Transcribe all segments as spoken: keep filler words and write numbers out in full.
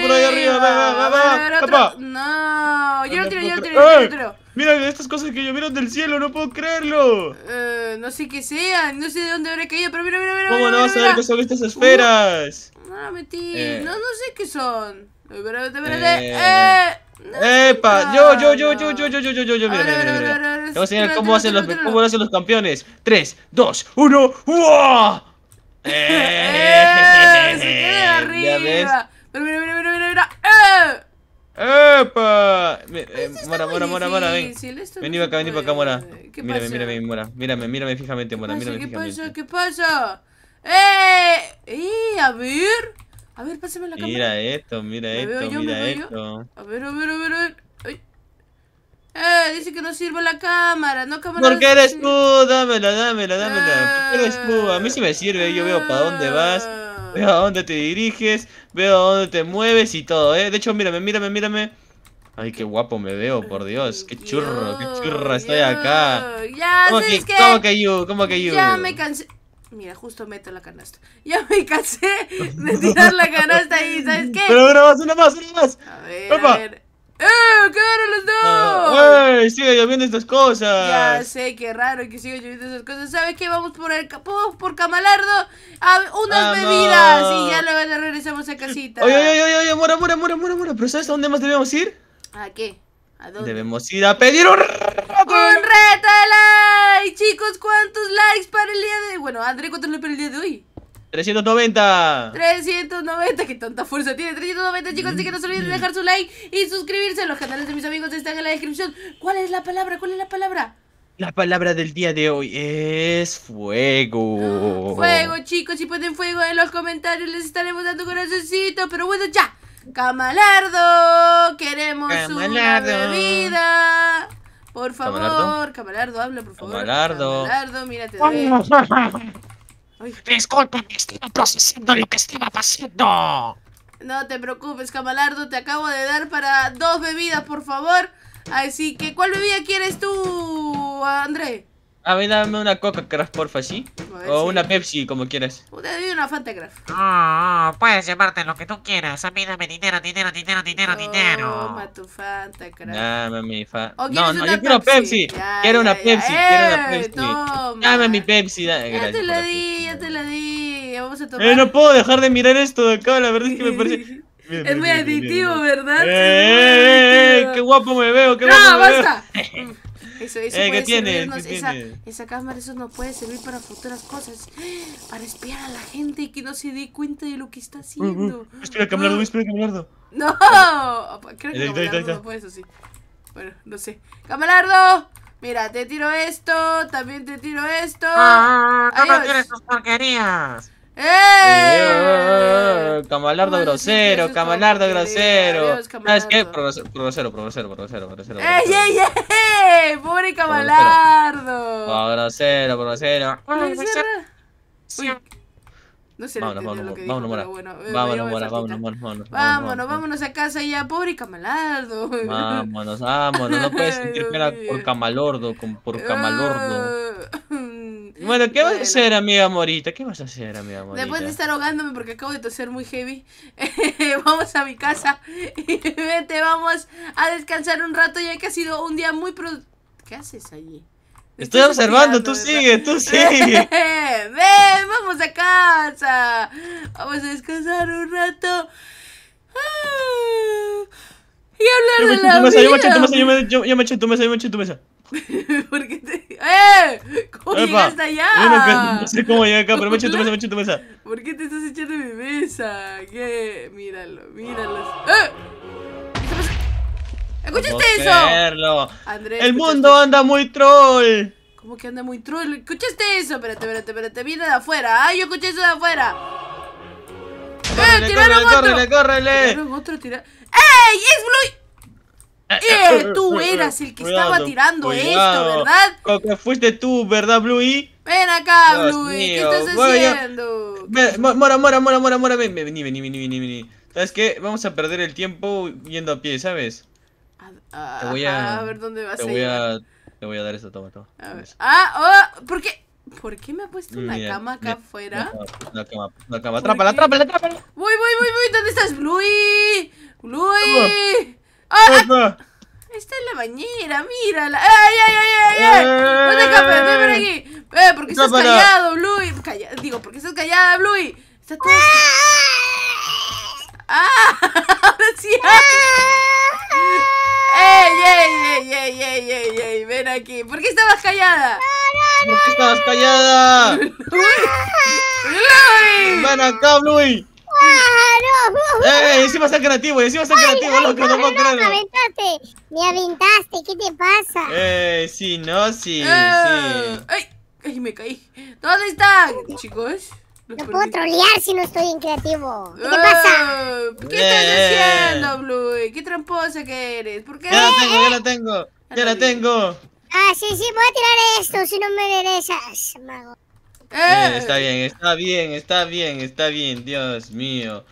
por ahí arriba. Va, va, va, capa. No, yo lo tiro, yo lo tiro, yo lo tiro. Mira de estas cosas que llovieron del cielo, no puedo creerlo. Eh, no sé qué sean, no sé de dónde habré caído, pero mira, mira, mira. ¿Cómo no vas a ver qué son estas esferas? No, metí, no, no sé qué son. Espérate, espérate. Eh. No, ¡epa! Yo, yo, yo, yo, yo, yo, yo, yo, yo, yo, mira, mira, mira, mira. Te voy a enseñar cómo hacen los, cómo hacen los campeones. tres, dos, uno, ¡uah! ¡Eh! ¡Se queda arriba! Pero mira, mira, mira, mira, mira. ¡Eh! ¡Epa! Eh, Mora, Mora, Mora, Mora, ven. Vení para acá, vení para acá, Mora. Mírame, mírame, Mora. Mírame, mírame fijamente, Mora. ¿Qué pasa? ¿Qué pasa? ¡Eh! ¡Eh! A ver. A ver, pásame la cámara. Mira esto, mira esto, yo, mira esto. A ver, a ver, a ver, a ver. Ay. Eh, dice que no sirve la cámara, no cámara. Porque eres tú, dámela, dámela, dámela. Porque eres tú, a mí sí me sirve, yo veo para dónde vas, veo a dónde te diriges, veo a dónde te mueves y todo, eh. De hecho, mírame, mírame, mírame. Ay, qué guapo me veo, por Dios. Qué churro, qué churra estoy acá. Ya, ¿cómo que, que... ¿Cómo que yo? ¿Cómo que yo? Ya me cansé. Mira, justo meto la canasta. Ya me cansé de tirar la canasta ahí, ¿sabes qué? Pero una más, una más, una más. A ver, ¡opa! A ver. ¡Eh! ¡Quedaron los dos! ¡Uy! Sigue lloviendo estas cosas. Ya sé, qué raro que siga lloviendo estas cosas. ¿Sabes qué? Vamos por el capó, por Camalardo, a unas Vamos. bebidas y ya luego regresamos a casita. Oye, oye, oye, oye, Mora, Mora, Mora, Mora, Mora. ¿Pero sabes a dónde más debemos ir? ¿A qué? ¿A dónde? Debemos ir a pedir un reto. ¡Un reto de like! Chicos, ¿cuántos likes para el día de hoy? Bueno, André, ¿cuántos likes para el día de hoy? trescientos noventa. trescientos noventa, qué tanta fuerza tiene. trescientos noventa, chicos, así que no se olviden de dejar su like y suscribirse. Los canales de mis amigos están en la descripción. ¿Cuál es la palabra? ¿Cuál es la palabra? La palabra del día de hoy es fuego. Fuego, chicos, si ponen fuego en los comentarios les estaremos dando corazoncito. Pero bueno, ya. Camalardo, queremos Camalardo. una bebida. Por favor, Camalardo, Camalardo habla, por favor. Camalardo, Camalardo, mírate. Disculpa, estaba procesando lo que estaba pasando. No te preocupes, Camalardo, te acabo de dar para dos bebidas, por favor. Así que, ¿cuál bebida quieres tú, André? A ver, dame una Coca Craft, porfa, ¿sí? Ver, o sí. una Pepsi, como quieras. Dame una Fanta Craft. Ah, oh, puedes llevarte lo que tú quieras. A mí dame dinero, dinero, dinero, dinero, oh, dinero. Toma tu Fanta Craft. Dame mi Fanta. No, no, yo quiero Pepsi. Ya, quiero, ya, una Pepsi. Eh, quiero una Pepsi, quiero una Pepsi. Dame mi Pepsi. Dame. Ya Gracias te la di, ya te la di. Vamos a tomar. Eh, no puedo dejar de mirar esto de acá, la verdad es que me parece... Es muy adictivo, ¿verdad? Eh, eh, qué guapo me veo, qué no, guapo me veo. No, basta. Eso, eso eh, puede tiene, esa, esa cámara, eso nos puede servir para futuras cosas. Para espiar a la gente y que no se dé cuenta de lo que está haciendo. Uh, uh, espera, Camalardo, uh. espera, Camalardo. No, creo que Camalardo no puede eso, sí. Bueno, no sé. ¡Camalardo! Mira, te tiro esto, también te tiro esto. Ah, no me tires tus porquerías. ¡Eh! Camalardo grosero, Camalardo grosero. ¿Sabes qué? Por grosero, por grosero, por grosero, por grosero. ¡Ey, ey, ey! ¡Pobre Camalardo! Por grosero, por grosero. No sé, vámonos, vámonos, vámonos, vámonos, vámonos, vámonos, vámonos, vámonos a casa ya, pobre Camalardo. Vámonos, vámonos, no puedes sentir pena por Camalardo, por Camalardo. Bueno, ¿qué bueno. vas a hacer, amiga Morita? ¿Qué vas a hacer, amiga Morita? Después de estar ahogándome porque acabo de toser muy heavy, eh, vamos a mi casa y vete, vamos a descansar un rato ya que ha sido un día muy pro... ¿Qué haces allí? Estoy observando, tú sigue, tú sigue. Ven, vamos a casa. Vamos a descansar un rato. Ah, y hablar de la vida. Yo me eché tu mesa, yo me eché tu mesa, yo me eché tu mesa, yo me eché tu mesa. ¿Por qué te... ¡Eh! ¿Cómo Epa, llegaste allá? Bueno, no sé cómo llegué acá, pero me eché tu mesa, me eché tu mesa. ¿Por qué te estás echando mi mesa? ¿Qué? Míralo, míralo. ¡Eh! ¿Escuchaste eso? André, el ¿escuchaste? mundo anda muy troll. ¿Cómo que anda muy troll? ¿Escuchaste eso? Espérate, espérate, espérate. Viene de afuera. ¡Ay, yo escuché eso de afuera! ¡Eh! ¡Tiraron otro! ¡Córrele, córrele! ¡Tiraron otro, tiraron! ¡Ey! ¡Es Bluey! Eh, tú eras el que cuidado, estaba tirando cuidado. esto, ¿verdad? Como que fuiste tú, ¿verdad, Bluey? Ven acá, Dios Bluey, mío. ¿Qué estás bueno, haciendo? Ya... Mora, mora, mora, mora, mora, ven, ven, ven, ven, ven, ven. ¿Sabes qué? Vamos a perder el tiempo yendo a pie, ¿sabes? A, a, te voy a, a ver dónde vas te a ir. Voy a, te voy a dar esto, toma, toma. A ver. Ah, oh, ¿por qué? ¿Por qué me ha puesto una bien, cama acá bien, afuera? La cama, la cama, atrápala, atrápala, atrápala. Voy, voy, voy, voy, ¿dónde estás, Bluey? ¡Bluey! ¡Ah! Está en la bañera, mírala. ¡Ay, ay, ay, ay! ay. ¡No te escapes, ven por aquí! Eh, ¿por qué estás callado, Bluey? Calla... Digo, ¿por qué estás callada, Bluey? Está todo... ¡Ah! ¡Ahora sí! ¡Ey, ey, ey, ey, ey, ey, ey! Ven aquí. ¿Por qué estabas callada? ¿Por qué estabas callada? ¡Bluey! ¡Bluey! ¡Ven acá, Bluey! ¡Eh! Encima está creativo, encima está creativo, loco, no puedo creerlo. Me aventaste, ¿qué te pasa? Eh, sí, no, sí, eh. sí. Ay, ay, me caí. ¿Dónde están, chicos? Los no perdí. Puedo trolear si no estoy en creativo. ¿Qué eh, te pasa? ¿Qué eh. estás haciendo, Bluey? ¿Qué tramposa que eres? ¿Por qué? Ya la tengo, ya la tengo, ya la tengo. Ah, sí, sí, voy a tirar esto, si no me regresas, mago. Eh. Eh, está bien, está bien, está bien, está bien, Dios mío.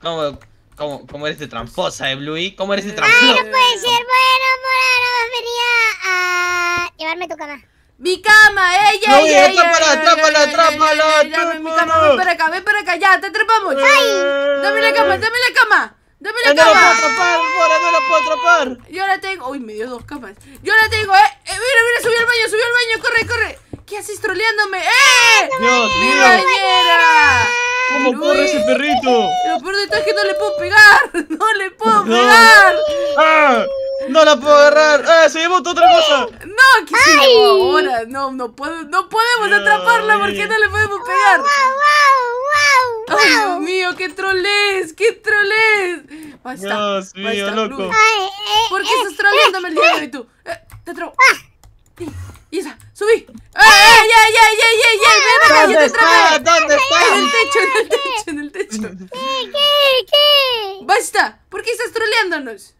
¿Cómo, cómo, cómo eres de tramposa, eh, Bluey? ¿Cómo eres de tramposa? ¡Ay, no puede ser! Bueno, Mora, no venía a llevarme tu cama. ¡Mi cama! ¡Ey, ey, ey! ¡Atrápala, atrápala, atrápala! ¡Mi cama! ¡Ven para acá, ven para acá! ¡Ya, te atrapamos! ¡Ay! ¡Dame la cama, dame la cama! ¡Dame la cama! ¡No la puedo atrapar, Mora, no la puedo atrapar! Yo la tengo... ¡Uy, me dio dos camas! ¡Yo la tengo, eh! eh! ¡Mira, mira! ¡Subí al baño, subí al baño! ¡Corre, corre! ¿Qué haces troleándome? ¡Eh! ¡Dios mío! ¡Bañera! ¿Cómo corre ese perrito? Lo peor de todo es que no le puedo pegar. ¡No le puedo no. pegar! ¡Ah! ¡No la puedo agarrar! ¡Ah! ¡Se llevó otra cosa! ¡No! ¿Qué se llevó ahora? No, no, puedo, no podemos Ay. atraparla porque no le podemos pegar. ¡Wow, wow, wow, wow! ¡Ay, Dios mío! ¡Qué troles! ¡Qué troles! ¡Basta! ¡Dios mío, basta, loco! Ay, eh, ¿Por qué eh, estás troleándome el día de hoy tú? Eh, ¡Te atrapo! Ah. ¡Y esa! ¡Subí! ¡Ay, ay, ay, ay, ay, ay! ay ven acá, yo te atrapé. ¿Dónde está? En el techo, en el techo, en el techo. ¿Qué, qué, qué? ¡Basta! ¿Por qué estás troleándonos?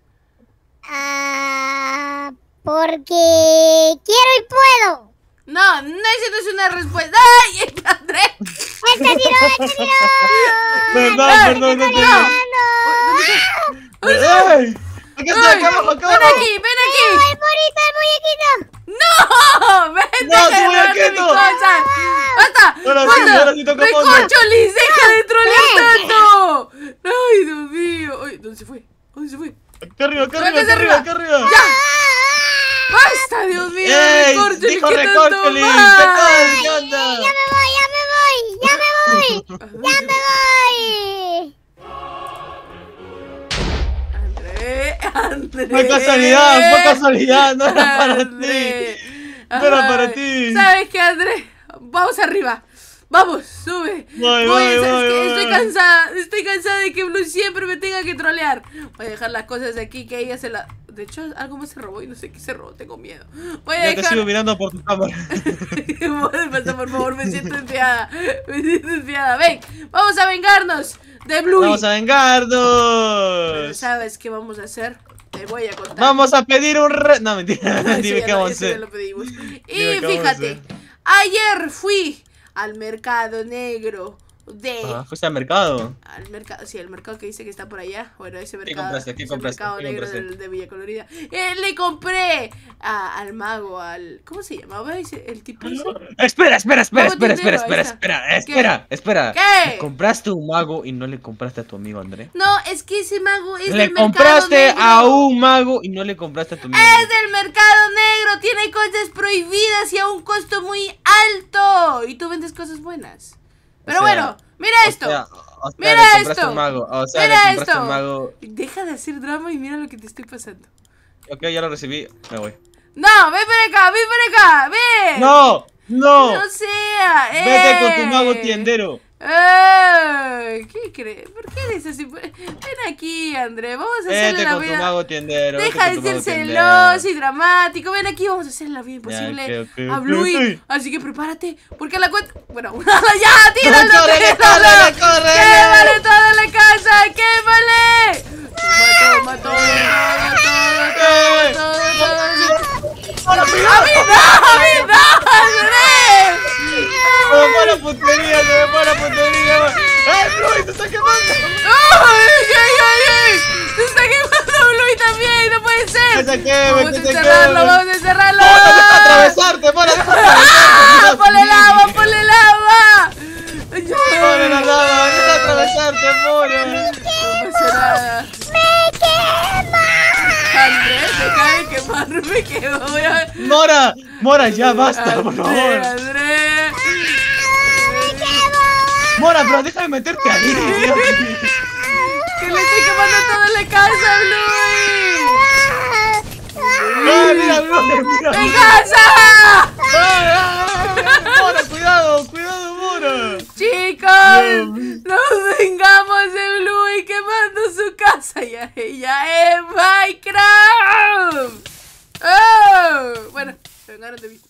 Ah... Porque... quiero y puedo. No, no, esa no es una respuesta. ¡Ay, André! ¡Esta tiró, esta tiró! ¡Perdón, perdón, no te ¡Ay! ¡Aquí está, acá abajo, acá abajo! ¡Ven aquí, ven aquí! ¡El bonito, el muñequito! ¡No! ¡Vete! ¡No, tu muñequito! ¡Basta! ¡Ahora sí, ahora sí toca fondo! ¡Recorcholis! ¡Deja de trolear tanto! ¡Ay, Dios mío! Ay, ¿dónde se fue? ¿Dónde se fue? ¡Acá arriba, acá arriba, acá arriba, acá arriba! ¡Ya! ¡Basta, Dios mío! ¡Recorcholis! ¡Dijo Recorcholis! ¡Ay, ya me voy, ya me voy! ¡Ya me voy! ¡Ya me voy! André. Fue casualidad, fue casualidad, no era para ti. No era para ti. ¿Sabes qué, André? Vamos arriba. Vamos, sube. Voy, voy, voy, voy, voy. Estoy cansada, estoy cansada de que Blue siempre me tenga que trolear. Voy a dejar las cosas aquí que ella se la... De hecho, algo más se robó y no sé qué se robó, tengo miedo. Voy a Yo dejar... te sigo mirando por tu cámara. Por favor, me siento enfiada. Me siento enfiada. Ven, vamos a vengarnos de Bluey. Vamos a vengarnos. Pero ¿sabes qué vamos a hacer? Te voy a contar. Vamos a pedir un re... No, mentira. No, Dime qué vamos a hacer. Y fíjate, ayer fui al mercado negro. De... Ah, ¿fuiste al mercado? Al mercado, sí, el mercado que dice que está por allá. Bueno, ese mercado, ¿Qué compraste? ¿Qué compraste? El mercado ¿Qué negro del, de Villa Colorida. Eh, le compré a, al mago, al... ¿Cómo se llamaba ese, el tipo ese? Espera, espera, espera, espera, espera, espera, espera, espera, espera. ¿Qué? Compraste un mago y no le compraste a tu amigo André. No, es que ese mago es le del mercado negro. Le compraste a un mago y no le compraste a tu amigo. Es del mercado negro, tiene cosas prohibidas y a un costo muy alto. Y tú vendes cosas buenas. Pero o sea, bueno, mira esto. O sea, o sea, mira le compraste esto. Un mago. O sea, mira le compraste esto. Un mago. Deja de hacer drama y mira lo que te estoy pasando. Ok, ya lo recibí. Me voy. No, ven para acá, ven para acá. Ven. No, no. No sea. Vete eh. con tu mago tiendero. Eh, ¿Qué crees? ¿Por qué eres así? Ven aquí, André. Vamos a hacer la vida. Vete con tu mago tiendero. Deja de ser celoso y dramático. Ven aquí, vamos a hacer la vida imposible ya, okay, okay, a Bluey. Okay, okay. Así que prepárate, porque a la cuenta. Bueno, ya, tíralo, correle, tíralo. Correle, quémale toda la casa, quémale. Mató, mató, mató, mató, mató. ¡A mí no! ¡A mí no, André! ¡Me voy a la puntería! ¡Me voy a la puntería! ¡Ay, Bluey! ¡Te está quemando! ¡Ay, ay, ay! ¡Te está quemando Bluey también! ¡No puede ser! ¡Que se queme! ¡Vamos a encerrarlo! ¡Vamos a encerrarlo! ¡Vamos a atravesarte! ¡Vamos a atravesarte! ¡Por el agua! matarte, Mora. ¡Me quemo! ¡Me quemo! André, me acaba de quemar, me quemo. Voy a... Mora, Mora, ya basta, André, por favor. André. ¡Me quemo! Mora, pero déjame meterte ahí. Dios. ¡Que le estoy quemando toda la casa, Bluey! ¡No, mira, Bluey! ¡Mira! ¡Mi casa! ¡Mora, cuidado, cuidado, Mora! ¡Chicos! ¡Nos vengamos de Bluey quemando su casa! ¡Ya, ya es Minecraft! ¡Oh! Bueno, se vengaron de mí.